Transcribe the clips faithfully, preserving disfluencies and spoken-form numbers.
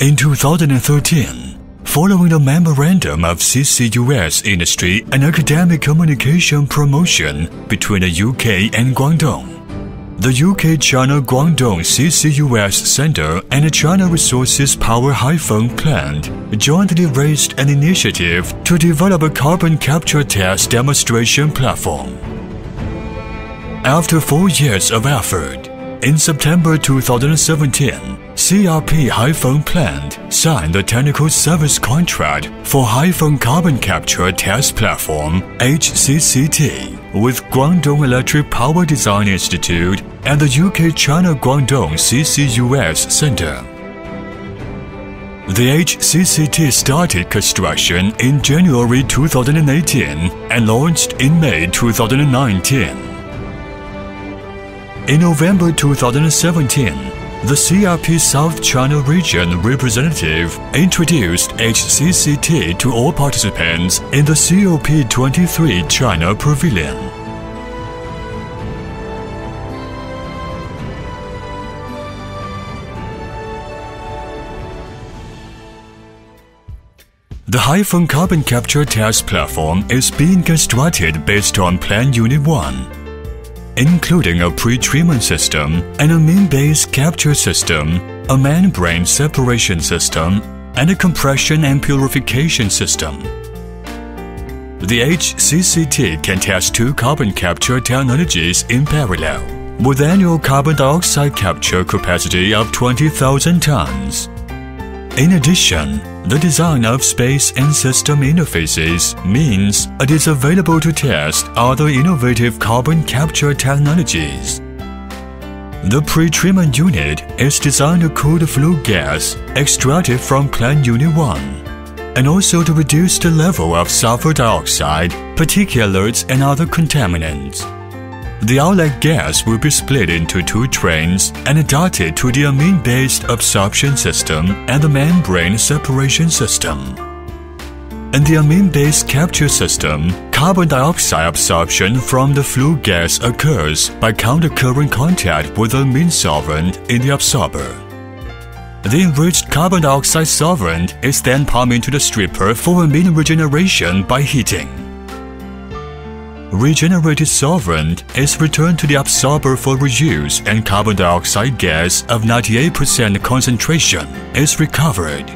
In two thousand thirteen, following the memorandum of C C U S industry and academic communication promotion between the U K and Guangdong, the U K-China Guangdong C C U S Center and the China Resources Power Haifeng Plant jointly raised an initiative to develop a carbon capture test demonstration platform. After four years of effort, in September two thousand seventeen, C R P Haifeng Plant signed the technical service contract for Haifeng Carbon Capture Test Platform H C C T with Guangdong Electric Power Design Institute and the U K-China Guangdong C C U S Center. The H C C T started construction in January two thousand eighteen and launched in May two thousand nineteen. In November two thousand seventeen, the C R P South China Region representative introduced H C C T to all participants in the COP twenty-three China Pavilion. The Haifeng Carbon Capture Test Platform is being constructed based on Plan Unit one. Including a pre-treatment system and a mean-base capture system, a membrane separation system, and a compression and purification system. The H C C T can test two carbon capture technologies in parallel, with annual carbon dioxide capture capacity of twenty thousand tons. In addition, the design of space and system interfaces means it is available to test other innovative carbon capture technologies. The pre-treatment unit is designed to cool the flue gas extracted from Plan Unit one and also to reduce the level of sulfur dioxide, particulates and other contaminants. The outlet gas will be split into two trains and adapted to the amine-based absorption system and the membrane separation system. In the amine-based capture system, carbon dioxide absorption from the flue gas occurs by counter-current contact with the amine solvent in the absorber. The enriched carbon dioxide solvent is then pumped into the stripper for amine regeneration by heating. Regenerated solvent is returned to the absorber for reuse and carbon dioxide gas of ninety-eight percent concentration is recovered.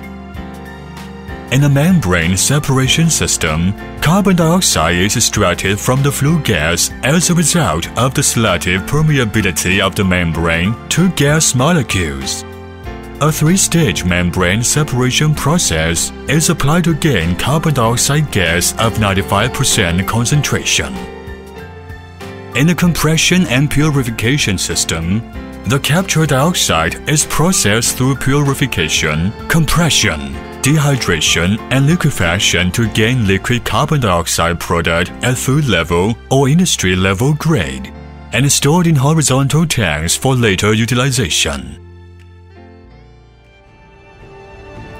In a membrane separation system, carbon dioxide is extracted from the flue gas as a result of the selective permeability of the membrane to gas molecules. A three-stage membrane separation process is applied to gain carbon dioxide gas of ninety-five percent concentration. In the compression and purification system, the captured dioxide is processed through purification, compression, dehydration, and liquefaction to gain liquid carbon dioxide product at food level or industry level grade, and stored in horizontal tanks for later utilization.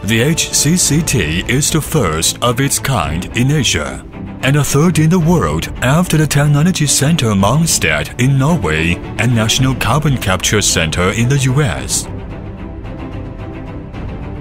The H C C T is the first of its kind in Asia and the third in the world after the Technology Center Mongstad in Norway and National Carbon Capture Center in the U S.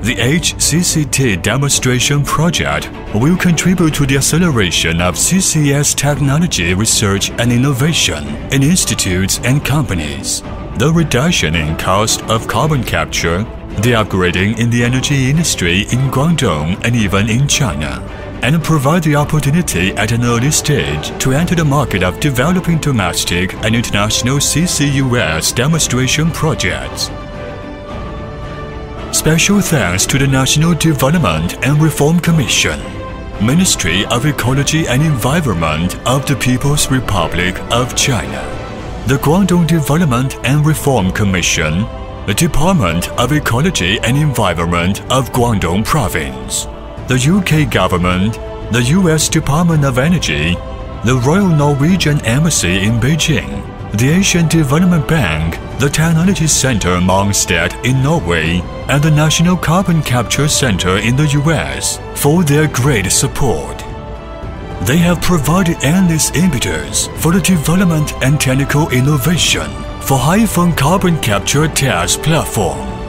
The H C C T demonstration project will contribute to the acceleration of C C S technology research and innovation in institutes and companies, the reduction in cost of carbon capture, the upgrading in the energy industry in Guangdong and even in China, and provide the opportunity at an early stage to enter the market of developing domestic and international C C U S demonstration projects. Special thanks to the National Development and Reform Commission, Ministry of Ecology and Environment of the People's Republic of China, the Guangdong Development and Reform Commission, the Department of Ecology and Environment of Guangdong Province, the U K government, the U S Department of Energy, the Royal Norwegian Embassy in Beijing, the Asian Development Bank, the Technology Center Mongstad in Norway, and the National Carbon Capture Center in the U S for their great support. They have provided endless impetus for the development and technical innovation for Haifeng Carbon Capture Test Platform.